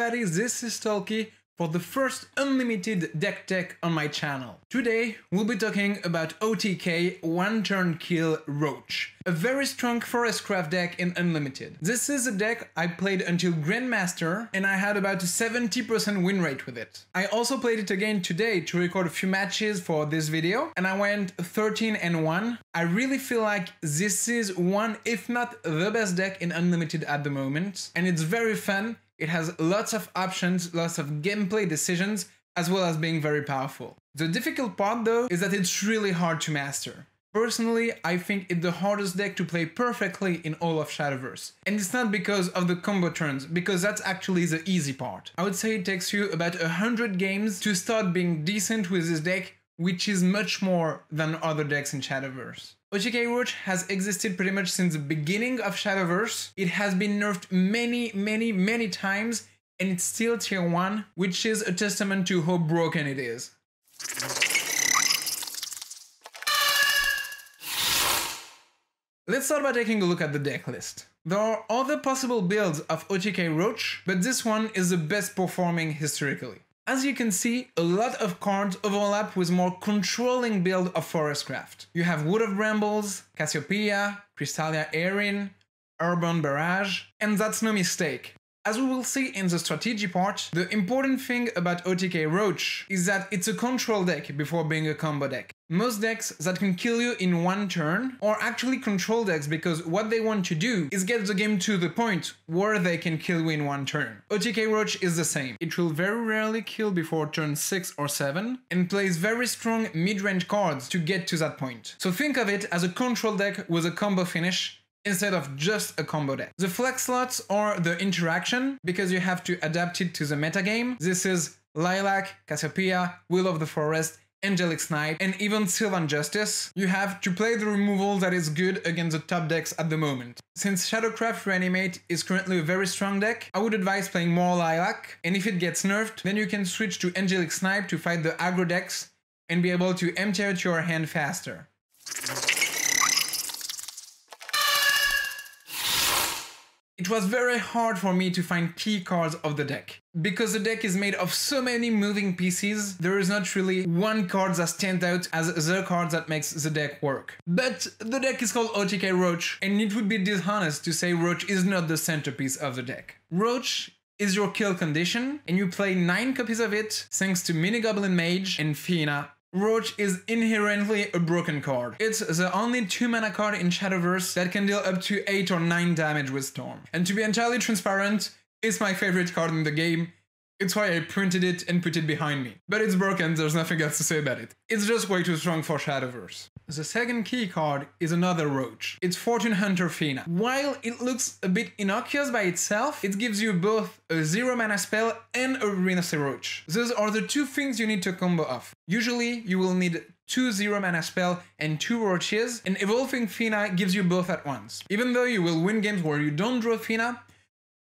everybody, this is Tolki for the first Unlimited deck tech on my channel. Today we'll be talking about OTK one-turn kill Roach, a very strong Forestcraft deck in Unlimited. This is a deck I played until Grandmaster and I had about a 70% win rate with it. I also played it again today to record a few matches for this video and I went 13-1. I really feel like this is one, if not the best deck in Unlimited at the moment, and it's very fun. It has lots of options, lots of gameplay decisions, as well as being very powerful. The difficult part though is that it's really hard to master. Personally, I think it's the hardest deck to play perfectly in all of Shadowverse. And it's not because of the combo turns, because that's actually the easy part. I would say it takes you about 100 games to start being decent with this deck, which is much more than other decks in Shadowverse. OTK Roach has existed pretty much since the beginning of Shadowverse. It has been nerfed many times and it's still tier 1, which is a testament to how broken it is. Let's start by taking a look at the deck list. There are other possible builds of OTK Roach, but this one is the best performing historically. As you can see, a lot of cards overlap with more controlling build of Forestcraft. You have Wood of Brambles, Cassiopeia, Crystalia Irene, Urban Barrage, and that's no mistake. As we will see in the strategy part, the important thing about OTK Roach is that it's a control deck before being a combo deck. Most decks that can kill you in one turn are actually control decks because what they want to do is get the game to the point where they can kill you in one turn. OTK Roach is the same. It will very rarely kill before turn 6 or 7 and plays very strong mid-range cards to get to that point. So think of it as a control deck with a combo finish instead of just a combo deck. The flex slots are the interaction because you have to adapt it to the metagame. This is Lilac, Cassiopeia, Will of the Forest, Angelic Snipe, and even Sylvan Justice. You have to play the removal that is good against the top decks at the moment. Since Shadowcraft Reanimate is currently a very strong deck, I would advise playing more Lilac, and if it gets nerfed, then you can switch to Angelic Snipe to fight the aggro decks and be able to empty out your hand faster. It was very hard for me to find key cards of the deck. Because the deck is made of so many moving pieces, there is not really one card that stands out as the card that makes the deck work. But the deck is called OTK Roach, and it would be dishonest to say Roach is not the centerpiece of the deck. Roach is your kill condition, and you play 9 copies of it thanks to Mini Goblin Mage and Fina. Roach is inherently a broken card. It's the only 2-mana card in Shadowverse that can deal up to 8 or 9 damage with Storm. And to be entirely transparent, it's my favorite card in the game. It's why I printed it and put it behind me. But it's broken, there's nothing else to say about it. It's just way too strong for Shadowverse. The second key card is another Roach. It's Fortune Hunter Fina. While it looks a bit innocuous by itself, it gives you both a 0-mana spell and a Rhinoceroach. Those are the two things you need to combo off. Usually, you will need 2 0-mana spell and 2 Roaches, and evolving Fina gives you both at once. Even though you will win games where you don't draw Fina,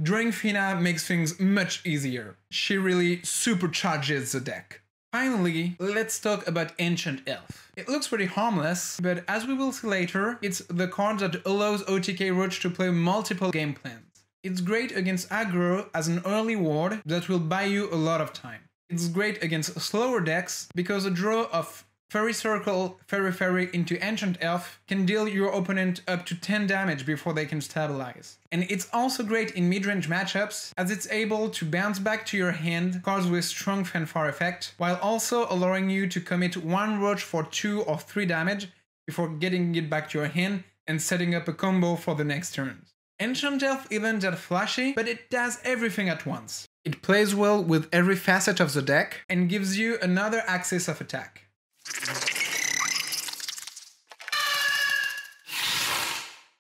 drawing Fina makes things much easier. She really supercharges the deck. Finally, let's talk about Ancient Elf. It looks pretty harmless, but as we will see later, it's the card that allows OTK Roach to play multiple game plans. It's great against aggro as an early ward that will buy you a lot of time. It's great against slower decks because a draw of Fairy Circle, Fairy into Ancient Elf can deal your opponent up to 10 damage before they can stabilize. And it's also great in mid-range matchups, as it's able to bounce back to your hand cards with strong fanfare effect, while also allowing you to commit one Roach for 2 or 3 damage before getting it back to your hand and setting up a combo for the next turns. Ancient Elf isn't that flashy, but it does everything at once. It plays well with every facet of the deck and gives you another axis of attack.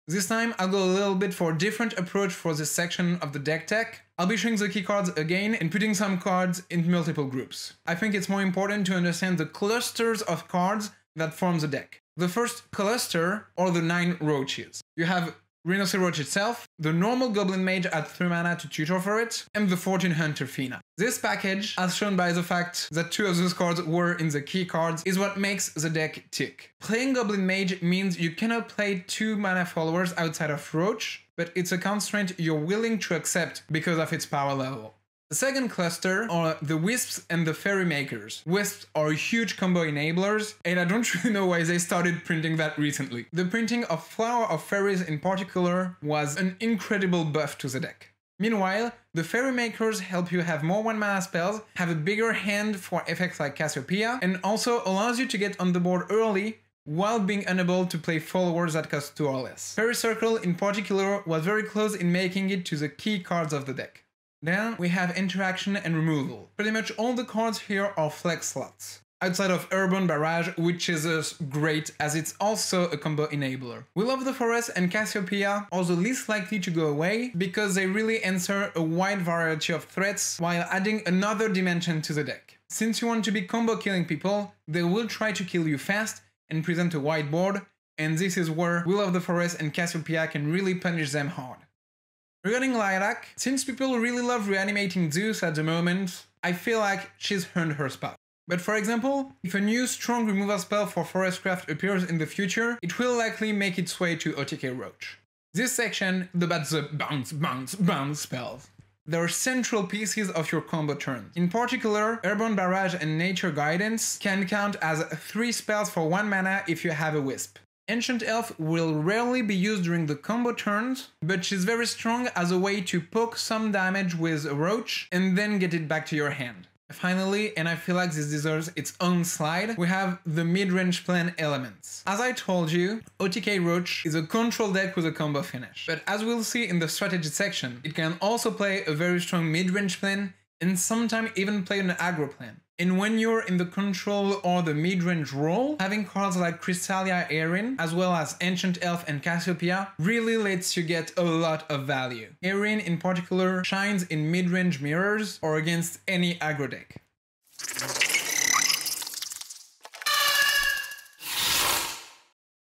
This time I'll go a little bit for a different approach for this section of the deck tech. I'll be showing the key cards again and putting some cards in multiple groups. I think it's more important to understand the clusters of cards that form the deck. The first cluster are the 9 Roaches. You have Rhinoceroach itself, the normal Goblin Mage at 3 mana to tutor for it, and the Fortune Hunter Fina. This package, as shown by the fact that 2 of those cards were in the key cards, is what makes the deck tick. Playing Goblin Mage means you cannot play 2 mana followers outside of Roach, but it's a constraint you're willing to accept because of its power level. The second cluster are the Wisps and the Fairy Makers. Wisps are huge combo enablers, and I don't really know why they started printing that recently. The printing of Flower of Fairies in particular was an incredible buff to the deck. Meanwhile, the Fairy Makers help you have more 1-mana spells, have a bigger hand for effects like Cassiopeia, and also allows you to get on the board early while being unable to play followers that cost 2 or less. Fairy Circle in particular was very close in making it to the key cards of the deck. Then we have interaction and removal. Pretty much all the cards here are flex slots, outside of Urban Barrage, which is great as it's also a combo enabler. Will of the Forest and Cassiopeia are the least likely to go away because they really answer a wide variety of threats while adding another dimension to the deck. Since you want to be combo killing people, they will try to kill you fast and present a wide board, and this is where Will of the Forest and Cassiopeia can really punish them hard. Regarding Lilac, since people really love reanimating Zeus at the moment, I feel like she's earned her spot. But for example, if a new strong removal spell for Forestcraft appears in the future, it will likely make its way to OTK Roach. This section is about the bounce, bounce, bounce spells. They are central pieces of your combo turn. In particular, Urban Barrage and Nature Guidance can count as 3 spells for 1 mana if you have a Wisp. Ancient Elf will rarely be used during the combo turns, but she's very strong as a way to poke some damage with a Roach and then get it back to your hand. Finally, and I feel like this deserves its own slide, we have the mid-range plan elements. As I told you, OTK Roach is a control deck with a combo finish, but as we'll see in the strategy section, it can also play a very strong mid-range plan and sometimes even play an aggro plan. And when you're in the control or the mid-range role, having cards like Crystalia Irene, as well as Ancient Elf and Cassiopeia, really lets you get a lot of value. Eraine in particular shines in mid-range mirrors or against any aggro deck.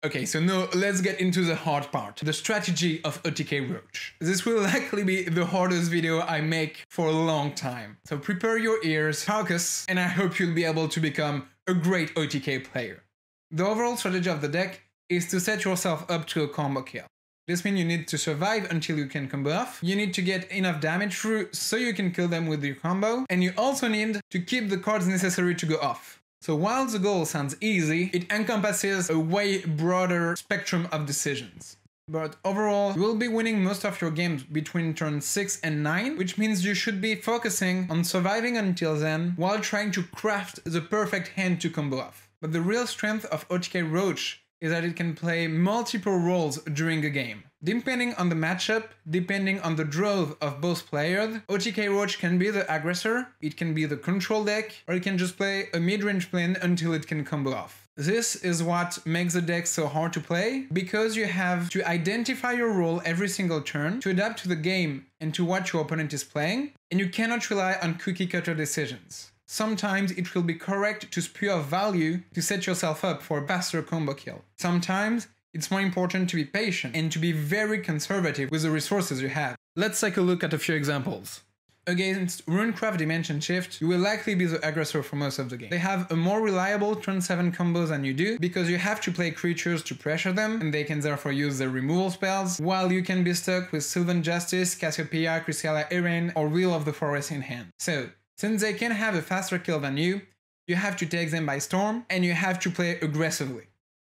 Okay, so now let's get into the hard part, the strategy of OTK Roach. This will likely be the hardest video I make for a long time. So prepare your ears, focus, and I hope you'll be able to become a great OTK player. The overall strategy of the deck is to set yourself up to a combo kill. This means you need to survive until you can combo off, you need to get enough damage through so you can kill them with your combo, and you also need to keep the cards necessary to go off. So while the goal sounds easy, it encompasses a way broader spectrum of decisions. But overall, you will be winning most of your games between turns 6 and 9, which means you should be focusing on surviving until then while trying to craft the perfect hand to combo off. But the real strength of OTK Roach is that it can play multiple roles during a game. Depending on the matchup, depending on the drove of both players, OTK Roach can be the aggressor, it can be the control deck, or it can just play a mid-range plan until it can combo off. This is what makes the deck so hard to play, because you have to identify your role every single turn, to adapt to the game and to what your opponent is playing, and you cannot rely on cookie-cutter decisions. Sometimes it will be correct to spew off value to set yourself up for a faster combo kill. Sometimes it's more important to be patient and to be very conservative with the resources you have. Let's take a look at a few examples. Against Runecraft Dimension Shift, you will likely be the aggressor for most of the game. They have a more reliable turn 7 combo than you do, because you have to play creatures to pressure them, and they can therefore use their removal spells, while you can be stuck with Sylvan Justice, Cassiopeia, Crisella Irene, or Wheel of the Forest in hand. So, since they can have a faster kill than you, you have to take them by storm, and you have to play aggressively.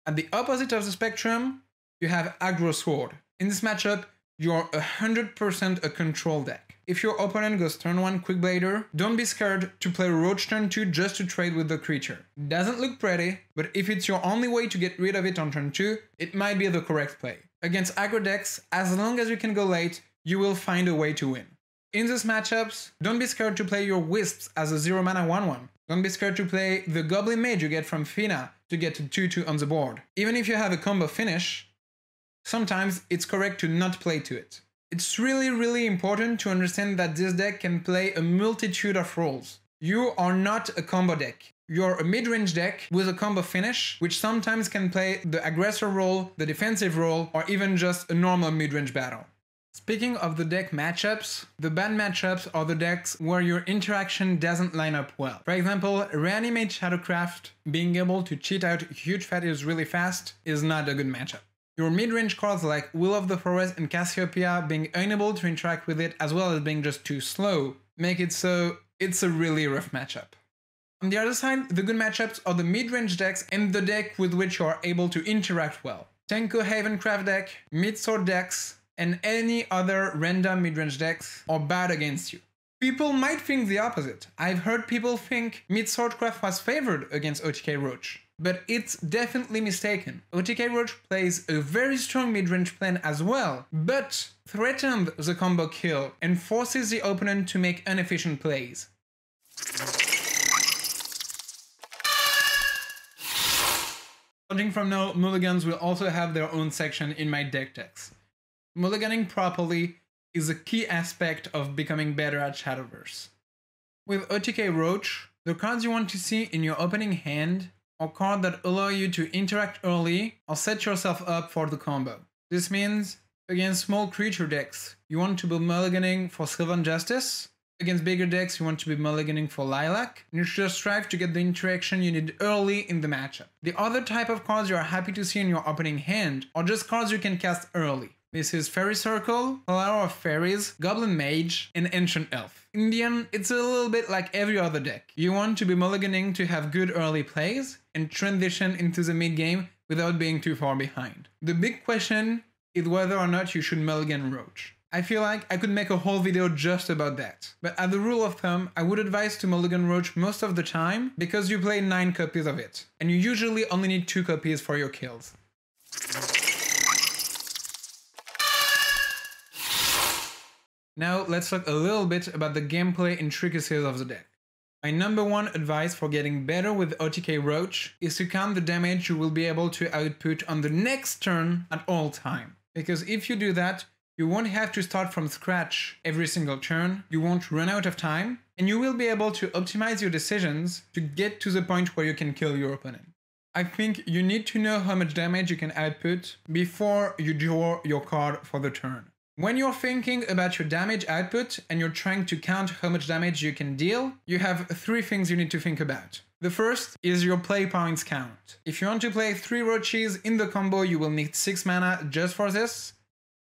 At the opposite of the spectrum, you have Aggro Sword. In this matchup, you're 100% a control deck. If your opponent goes turn 1 Quickblader, don't be scared to play Roach turn 2 just to trade with the creature. Doesn't look pretty, but if it's your only way to get rid of it on turn 2, it might be the correct play. Against aggro decks, as long as you can go late, you will find a way to win. In these matchups, don't be scared to play your Wisps as a 0-mana 1-1. Don't be scared to play the Goblin Mage you get from Fina to get a 2-2 on the board. Even if you have a combo finish, sometimes it's correct to not play to it. It's really important to understand that this deck can play a multitude of roles. You are not a combo deck. You're a mid-range deck with a combo finish, which sometimes can play the aggressor role, the defensive role, or even just a normal mid-range battle. Speaking of the deck matchups, the bad matchups are the decks where your interaction doesn't line up well. For example, Reanimate Shadowcraft, being able to cheat out huge fatties really fast is not a good matchup. Your mid-range cards like Will of the Forest and Cassiopeia being unable to interact with it, as well as being just too slow, make it so it's a really rough matchup. On the other side, the good matchups are the mid-range decks and the deck with which you are able to interact well. Tenko Havencraft deck, mid-sword decks, and any other random mid-range decks are bad against you. People might think the opposite. I've heard people think mid-swordcraft was favored against OTK Roach, but it's definitely mistaken. OTK Roach plays a very strong mid-range plan as well, but threatens the combo kill and forces the opponent to make inefficient plays. Starting from now, mulligans will also have their own section in my deck decks. Mulliganing properly is a key aspect of becoming better at Shadowverse. With OTK Roach, the cards you want to see in your opening hand are cards that allow you to interact early or set yourself up for the combo. This means, against small creature decks, you want to be mulliganing for Sylvan Justice. Against bigger decks, you want to be mulliganing for Lilac. You should strive to get the interaction you need early in the matchup. The other type of cards you are happy to see in your opening hand are just cards you can cast early. This is Fairy Circle, Flower of Fairies, Goblin Mage, and Ancient Elf. In the end, it's a little bit like every other deck. You want to be mulliganing to have good early plays and transition into the mid-game without being too far behind. The big question is whether or not you should mulligan Roach. I feel like I could make a whole video just about that. But as a rule of thumb, I would advise to mulligan Roach most of the time because you play 9 copies of it, and you usually only need 2 copies for your kills. Now let's talk a little bit about the gameplay and intricacies of the deck. My number one advice for getting better with OTK Roach is to count the damage you will be able to output on the next turn at all time. Because if you do that, you won't have to start from scratch every single turn, you won't run out of time, and you will be able to optimize your decisions to get to the point where you can kill your opponent. I think you need to know how much damage you can output before you draw your card for the turn. When you're thinking about your damage output and you're trying to count how much damage you can deal, you have 3 things you need to think about. The first is your play points count. If you want to play 3 roaches in the combo, you will need 6 mana just for this.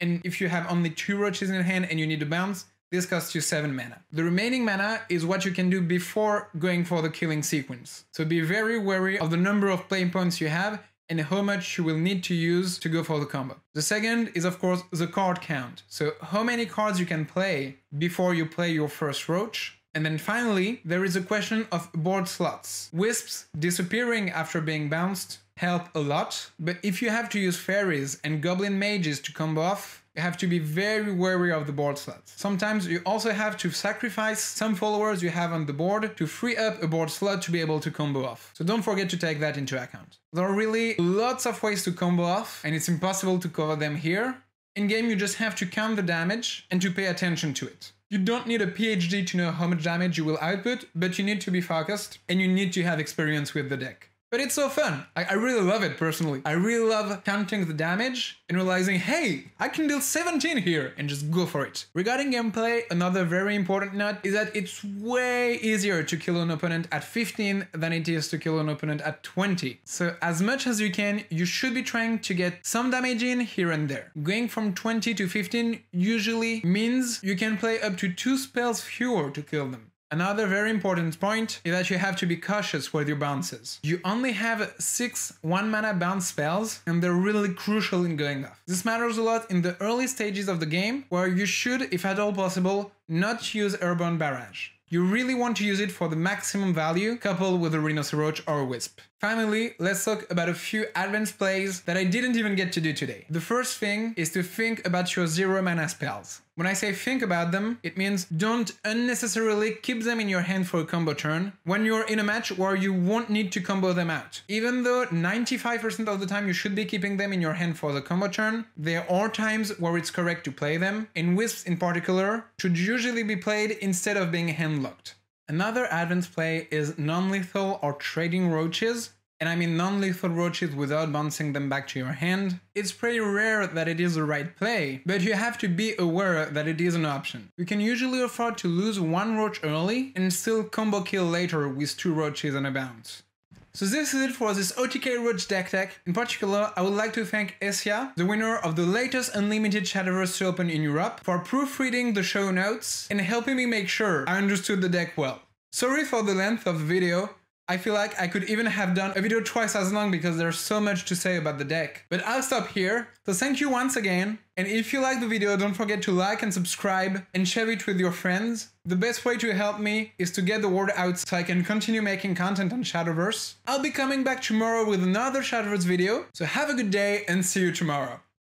And if you have only 2 roaches in hand and you need a bounce, this costs you 7 mana. The remaining mana is what you can do before going for the killing sequence. So be very wary of the number of play points you have and how much you will need to use to go for the combo. The second is of course the card count, so how many cards you can play before you play your first roach. And then finally, there is a question of board slots. Wisps disappearing after being bounced help a lot, but if you have to use fairies and goblin mages to combo off, you have to be very wary of the board slots. Sometimes you also have to sacrifice some followers you have on the board to free up a board slot to be able to combo off. So don't forget to take that into account. There are really lots of ways to combo off, and it's impossible to cover them here. In game, you just have to count the damage and to pay attention to it. You don't need a PhD to know how much damage you will output, but you need to be focused and you need to have experience with the deck. But it's so fun. I really love it personally. I really love counting the damage and realizing, hey, I can deal 17 here, and just go for it. Regarding gameplay, another very important note is that it's way easier to kill an opponent at 15 than it is to kill an opponent at 20. So as much as you can, you should be trying to get some damage in here and there. Going from 20 to 15 usually means you can play up to 2 spells fewer to kill them. Another very important point is that you have to be cautious with your bounces. You only have 6 1-mana bounce spells, and they're really crucial in going off. This matters a lot in the early stages of the game, where you should, if at all possible, not use Urban Barrage. You really want to use it for the maximum value, coupled with a Rhinoceroach or a Wisp. Finally, let's talk about a few advanced plays that I didn't even get to do today. The first thing is to think about your 0 mana spells. When I say think about them, it means don't unnecessarily keep them in your hand for a combo turn when you're in a match where you won't need to combo them out. Even though 95% of the time you should be keeping them in your hand for the combo turn, there are times where it's correct to play them, and Wisps in particular should usually be played instead of being hand-locked. Another advanced play is non-lethal or trading roaches. And I mean non-lethal roaches without bouncing them back to your hand. It's pretty rare that it is the right play, but you have to be aware that it is an option. You can usually afford to lose 1 roach early and still combo kill later with 2 roaches and a bounce. So this is it for this OTK Roach deck tech. In particular, I would like to thank Essia, the winner of the latest Unlimited Shadowverse to open in Europe, for proofreading the show notes and helping me make sure I understood the deck well. Sorry for the length of the video. I feel like I could even have done a video twice as long because there's so much to say about the deck. But I'll stop here, so thank you once again. And if you like the video, don't forget to like and subscribe and share it with your friends. The best way to help me is to get the word out so I can continue making content on Shadowverse. I'll be coming back tomorrow with another Shadowverse video, so have a good day and see you tomorrow.